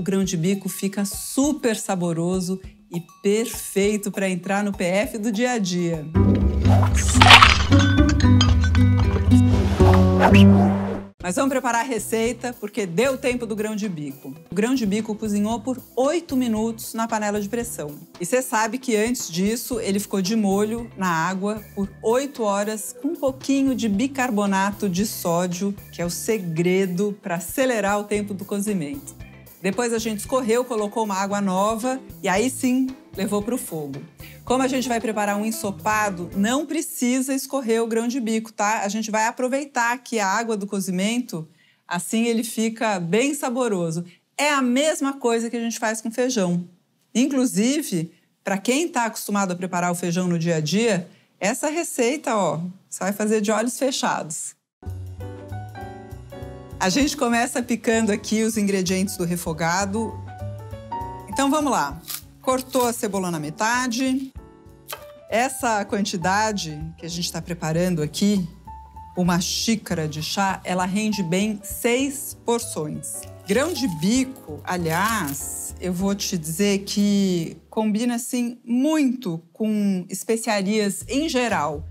o grão de bico fica super saboroso e perfeito para entrar no PF do dia a dia. Mas vamos preparar a receita porque deu tempo do grão de bico. O grão de bico cozinhou por 8 minutos na panela de pressão. E você sabe que antes disso ele ficou de molho na água por 8 horas com um pouquinho de bicarbonato de sódio, que é o segredo para acelerar o tempo do cozimento. Depois a gente escorreu, colocou uma água nova e aí sim levou para o fogo. Como a gente vai preparar um ensopado, não precisa escorrer o grão de bico, tá? A gente vai aproveitar aqui a água do cozimento, assim ele fica bem saboroso. É a mesma coisa que a gente faz com feijão. Inclusive, para quem está acostumado a preparar o feijão no dia a dia, essa receita, ó, você vai fazer de olhos fechados. A gente começa picando aqui os ingredientes do refogado. Então vamos lá. Cortou a cebola na metade. Essa quantidade que a gente está preparando aqui, uma xícara de chá, ela rende bem 6 porções. Grão de bico, aliás, eu vou te dizer que combina assim muito com especiarias em geral.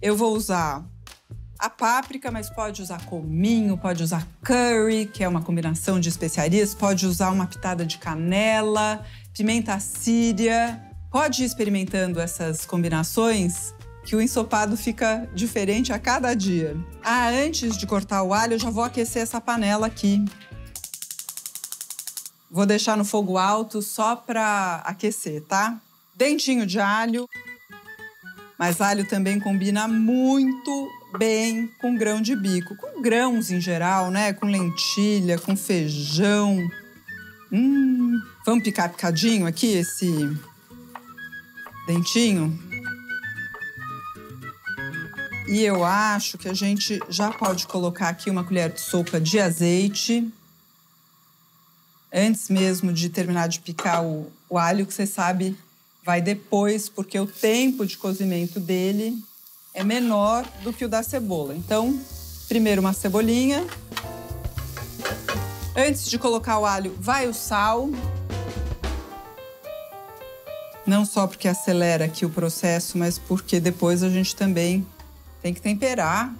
Eu vou usar a páprica, mas pode usar cominho, pode usar curry, que é uma combinação de especiarias, pode usar uma pitada de canela, pimenta síria. Pode ir experimentando essas combinações que o ensopado fica diferente a cada dia. Ah, antes de cortar o alho, eu já vou aquecer essa panela aqui. Vou deixar no fogo alto só para aquecer, tá? Dentinho de alho. Mas alho também combina muito bem com grão de bico. Com grãos em geral, né? Com lentilha, com feijão. Vamos picar picadinho aqui esse dentinho? E eu acho que a gente já pode colocar aqui uma colher de sopa de azeite. Antes mesmo de terminar de picar o alho, que você sabe vai depois, porque o tempo de cozimento dele é menor do que o da cebola. Então, primeiro uma cebolinha. Antes de colocar o alho, vai o sal. Não só porque acelera aqui o processo, mas porque depois a gente também tem que temperar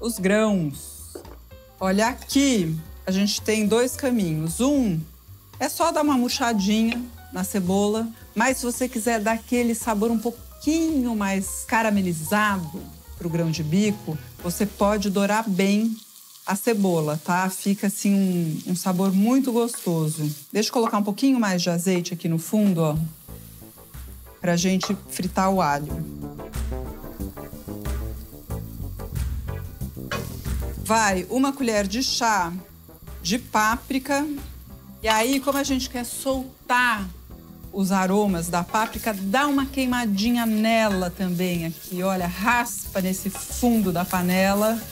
os grãos. Olha aqui, a gente tem 2 caminhos. Um é só dar uma murchadinha na cebola, mas se você quiser dar aquele sabor um pouquinho mais caramelizado para o grão de bico, você pode dourar bem a cebola, tá? Fica assim um sabor muito gostoso. Deixa eu colocar um pouquinho mais de azeite aqui no fundo, ó, pra gente fritar o alho. Vai uma colher de chá de páprica. E aí, como a gente quer soltar os aromas da páprica, dá uma queimadinha nela também aqui, olha, raspa nesse fundo da panela.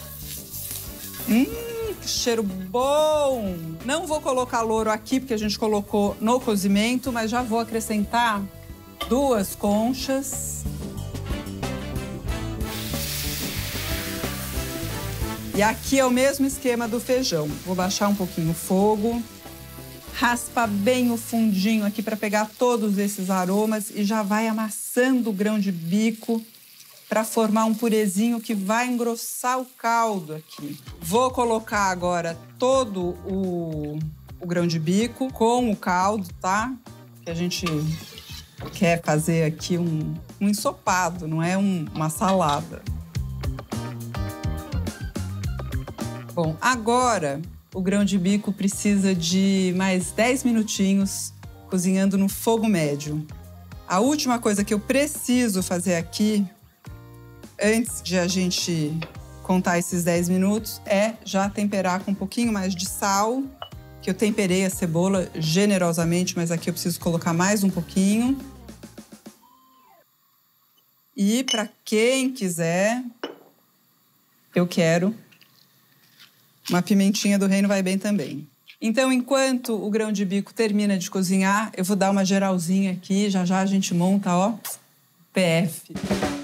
Que cheiro bom! Não vou colocar louro aqui, porque a gente colocou no cozimento, mas já vou acrescentar 2 conchas. E aqui é o mesmo esquema do feijão. Vou baixar um pouquinho o fogo. Raspa bem o fundinho aqui para pegar todos esses aromas e já vai amassando o grão de bico para formar um purezinho que vai engrossar o caldo aqui. Vou colocar agora todo o grão de bico com o caldo, tá? Que a gente quer fazer aqui um ensopado, não é uma salada. Bom, agora o grão de bico precisa de mais 10 minutinhos cozinhando no fogo médio. A última coisa que eu preciso fazer aqui antes de a gente contar esses 10 minutos, é já temperar com um pouquinho mais de sal, que eu temperei a cebola generosamente, mas aqui eu preciso colocar mais um pouquinho. E para quem quiser, eu quero uma pimentinha do reino, vai bem também. Então, enquanto o grão de bico termina de cozinhar, eu vou dar uma geralzinha aqui, já já a gente monta, ó, PF.